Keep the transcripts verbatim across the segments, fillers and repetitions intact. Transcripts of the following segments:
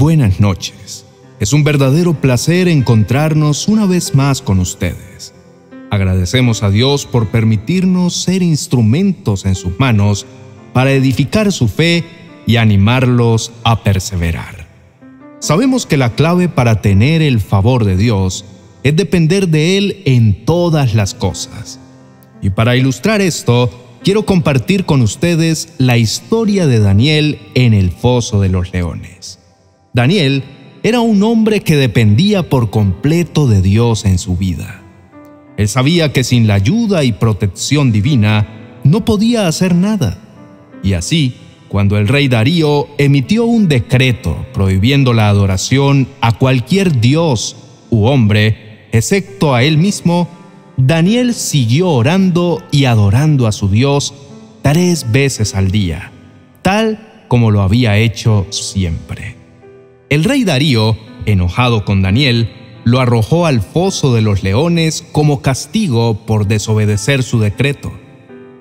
buenas noches. Es un verdadero placer encontrarnos una vez más con ustedes. Agradecemos a Dios por permitirnos ser instrumentos en sus manos para edificar su fe y animarlos a perseverar. Sabemos que la clave para tener el favor de Dios es depender de Él en todas las cosas. Y para ilustrar esto, quiero compartir con ustedes la historia de Daniel en el foso de los leones. Daniel era un hombre que dependía por completo de Dios en su vida. Él sabía que sin la ayuda y protección divina no podía hacer nada. Y así, cuando el rey Darío emitió un decreto prohibiendo la adoración a cualquier dios u hombre, excepto a él mismo, Daniel siguió orando y adorando a su Dios tres veces al día, tal como lo había hecho siempre. El rey Darío, enojado con Daniel, lo arrojó al foso de los leones como castigo por desobedecer su decreto.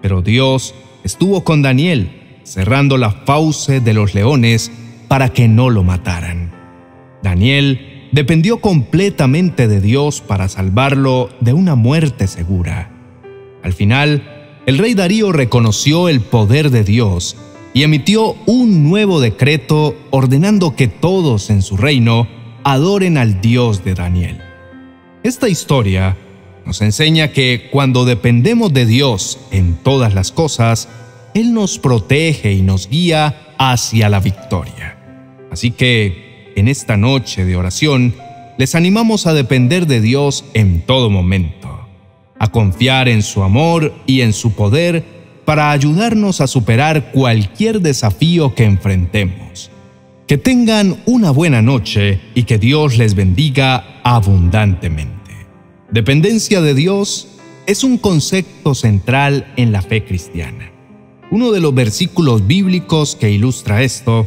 Pero Dios estuvo con Daniel, cerrando las fauces de los leones para que no lo mataran. Daniel dependió completamente de Dios para salvarlo de una muerte segura. Al final, el rey Darío reconoció el poder de Dios y emitió un nuevo decreto ordenando que todos en su reino adoren al Dios de Daniel. Esta historia nos enseña que cuando dependemos de Dios en todas las cosas, Él nos protege y nos guía hacia la victoria. Así que, en esta noche de oración, les animamos a depender de Dios en todo momento, a confiar en su amor y en su poder para ayudarnos a superar cualquier desafío que enfrentemos. Que tengan una buena noche y que Dios les bendiga abundantemente. Dependencia de Dios es un concepto central en la fe cristiana. Uno de los versículos bíblicos que ilustra esto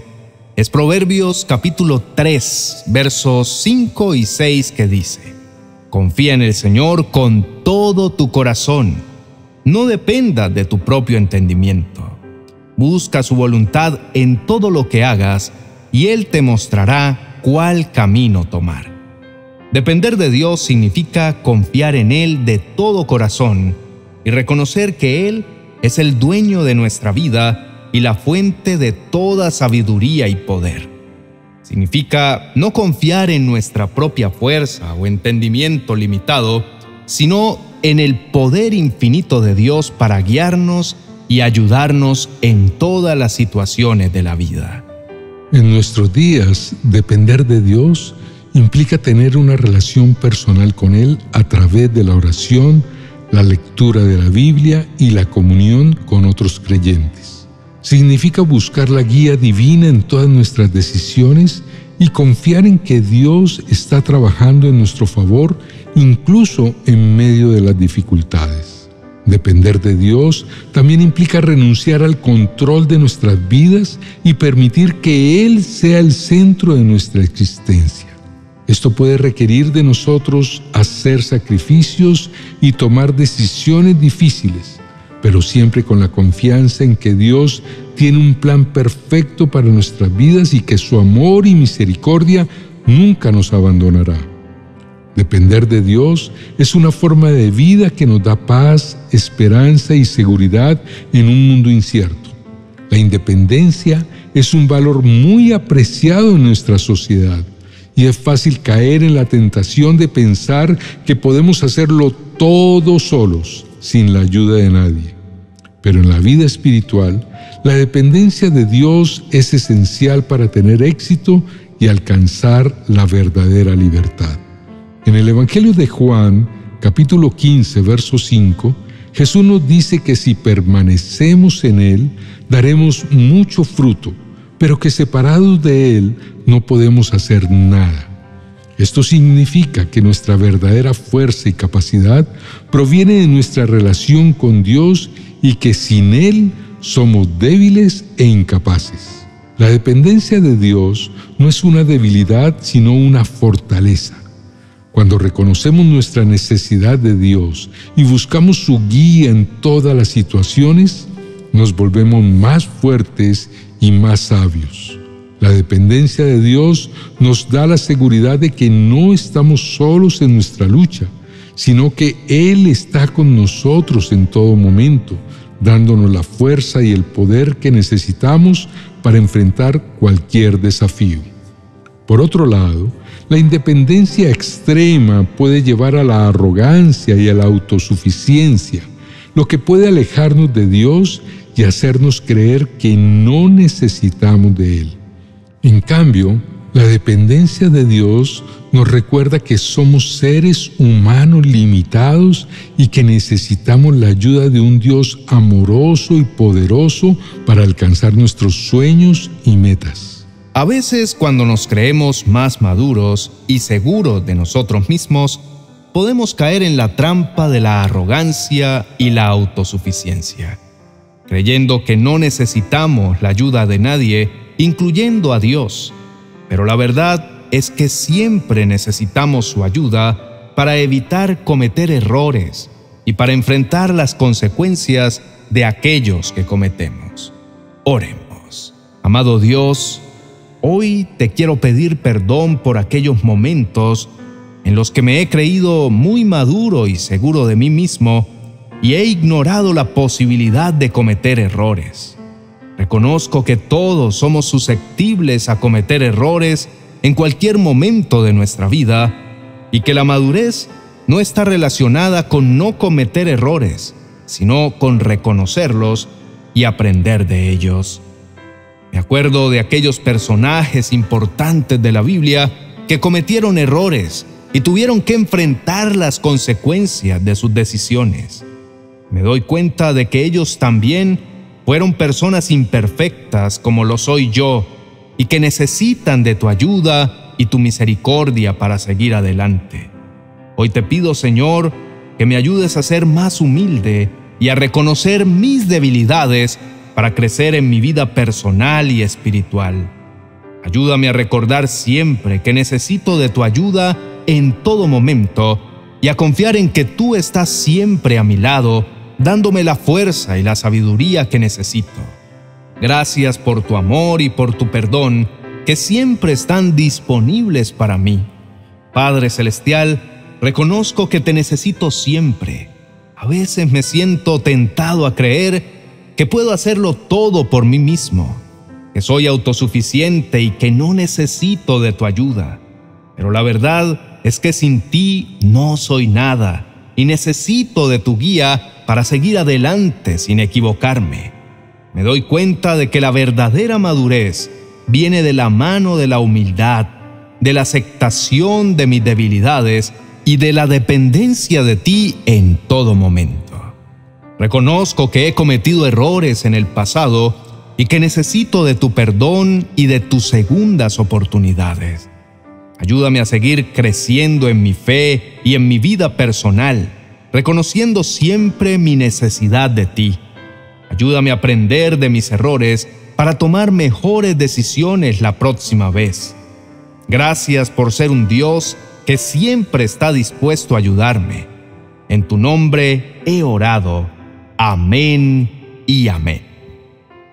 es Proverbios capítulo tres, versos cinco y seis, que dice: confía en el Señor con todo tu corazón, no dependas de tu propio entendimiento. Busca su voluntad en todo lo que hagas y Él te mostrará cuál camino tomar. Depender de Dios significa confiar en Él de todo corazón y reconocer que Él es el dueño de nuestra vida y la fuente de toda sabiduría y poder. Significa no confiar en nuestra propia fuerza o entendimiento limitado, sino en el poder infinito de Dios para guiarnos y ayudarnos en todas las situaciones de la vida. En nuestros días, depender de Dios implica tener una relación personal con Él a través de la oración, la lectura de la Biblia y la comunión con otros creyentes. Significa buscar la guía divina en todas nuestras decisiones y confiar en que Dios está trabajando en nuestro favor, incluso en medio de las dificultades. Depender de Dios también implica renunciar al control de nuestras vidas y permitir que Él sea el centro de nuestra existencia. Esto puede requerir de nosotros hacer sacrificios y tomar decisiones difíciles, pero siempre con la confianza en que Dios tiene un plan perfecto para nuestras vidas y que su amor y misericordia nunca nos abandonará. Depender de Dios es una forma de vida que nos da paz, esperanza y seguridad en un mundo incierto. La independencia es un valor muy apreciado en nuestra sociedad y es fácil caer en la tentación de pensar que podemos hacerlo todo solos, sin la ayuda de nadie. Pero en la vida espiritual, la dependencia de Dios es esencial para tener éxito y alcanzar la verdadera libertad. En el Evangelio de Juan, capítulo quince, verso cinco, Jesús nos dice que si permanecemos en Él, daremos mucho fruto, pero que separados de Él no podemos hacer nada. Esto significa que nuestra verdadera fuerza y capacidad proviene de nuestra relación con Dios y que sin Él somos débiles e incapaces. La dependencia de Dios no es una debilidad, sino una fortaleza. Cuando reconocemos nuestra necesidad de Dios y buscamos su guía en todas las situaciones, nos volvemos más fuertes y más sabios. La dependencia de Dios nos da la seguridad de que no estamos solos en nuestra lucha, sino que Él está con nosotros en todo momento, dándonos la fuerza y el poder que necesitamos para enfrentar cualquier desafío. Por otro lado, la independencia extrema puede llevar a la arrogancia y a la autosuficiencia, lo que puede alejarnos de Dios y hacernos creer que no necesitamos de Él. En cambio, la dependencia de Dios nos recuerda que somos seres humanos limitados y que necesitamos la ayuda de un Dios amoroso y poderoso para alcanzar nuestros sueños y metas. A veces, cuando nos creemos más maduros y seguros de nosotros mismos, podemos caer en la trampa de la arrogancia y la autosuficiencia, creyendo que no necesitamos la ayuda de nadie, incluyendo a Dios. Pero la verdad es que siempre necesitamos su ayuda para evitar cometer errores y para enfrentar las consecuencias de aquellos que cometemos. Oremos. Amado Dios, hoy te quiero pedir perdón por aquellos momentos en los que me he creído muy maduro y seguro de mí mismo y he ignorado la posibilidad de cometer errores. Reconozco que todos somos susceptibles a cometer errores en cualquier momento de nuestra vida y que la madurez no está relacionada con no cometer errores, sino con reconocerlos y aprender de ellos. Me acuerdo de aquellos personajes importantes de la Biblia que cometieron errores y tuvieron que enfrentar las consecuencias de sus decisiones. Me doy cuenta de que ellos también fueron personas imperfectas como lo soy yo, y que necesitan de tu ayuda y tu misericordia para seguir adelante. Hoy te pido, Señor, que me ayudes a ser más humilde y a reconocer mis debilidades para crecer en mi vida personal y espiritual. Ayúdame a recordar siempre que necesito de tu ayuda en todo momento y a confiar en que tú estás siempre a mi lado, dándome la fuerza y la sabiduría que necesito. Gracias por tu amor y por tu perdón, que siempre están disponibles para mí. Padre Celestial, reconozco que te necesito siempre. A veces me siento tentado a creer que puedo hacerlo todo por mí mismo, que soy autosuficiente y que no necesito de tu ayuda. Pero la verdad es que sin ti no soy nada y necesito de tu guía para seguir adelante sin equivocarme. Me doy cuenta de que la verdadera madurez viene de la mano de la humildad, de la aceptación de mis debilidades y de la dependencia de ti en todo momento. Reconozco que he cometido errores en el pasado y que necesito de tu perdón y de tus segundas oportunidades. Ayúdame a seguir creciendo en mi fe y en mi vida personal, reconociendo siempre mi necesidad de ti. Ayúdame a aprender de mis errores para tomar mejores decisiones la próxima vez. Gracias por ser un Dios que siempre está dispuesto a ayudarme. En tu nombre he orado. Amén y amén.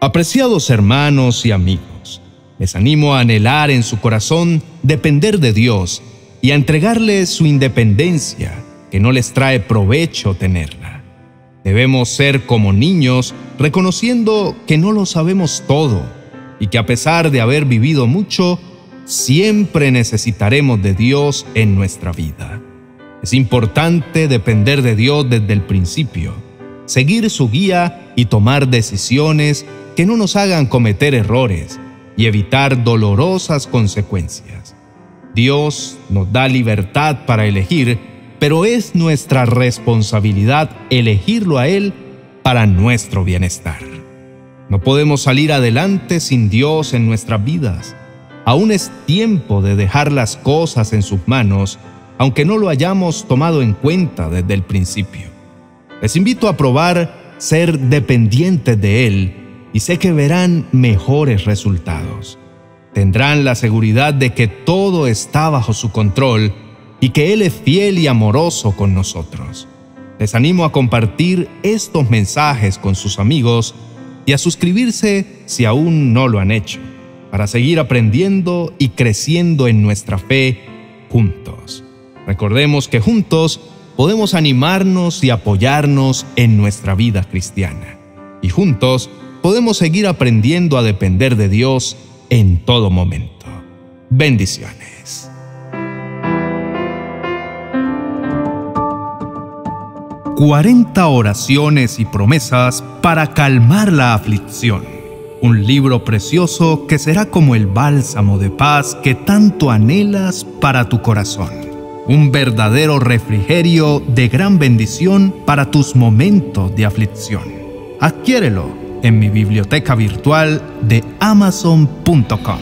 Apreciados hermanos y amigos, les animo a anhelar en su corazón depender de Dios y a entregarle su independencia, que no les trae provecho tenerla. Debemos ser como niños, reconociendo que no lo sabemos todo y que a pesar de haber vivido mucho, siempre necesitaremos de Dios en nuestra vida. Es importante depender de Dios desde el principio, seguir su guía y tomar decisiones que no nos hagan cometer errores y evitar dolorosas consecuencias. Dios nos da libertad para elegir, pero es nuestra responsabilidad elegirlo a Él para nuestro bienestar. No podemos salir adelante sin Dios en nuestras vidas. Aún es tiempo de dejar las cosas en sus manos, aunque no lo hayamos tomado en cuenta desde el principio. Les invito a probar ser dependientes de Él y sé que verán mejores resultados. Tendrán la seguridad de que todo está bajo su control y que Él es fiel y amoroso con nosotros. Les animo a compartir estos mensajes con sus amigos y a suscribirse si aún no lo han hecho. para seguir aprendiendo y creciendo en nuestra fe juntos. Recordemos que juntos podemos animarnos y apoyarnos en nuestra vida cristiana. Y juntos podemos seguir aprendiendo a depender de Dios en todo momento. Bendiciones. cuarenta oraciones y promesas para calmar la aflicción. Un libro precioso que será como el bálsamo de paz que tanto anhelas para tu corazón. Un verdadero refrigerio de gran bendición para tus momentos de aflicción. Adquiérelo en mi biblioteca virtual de amazon punto com.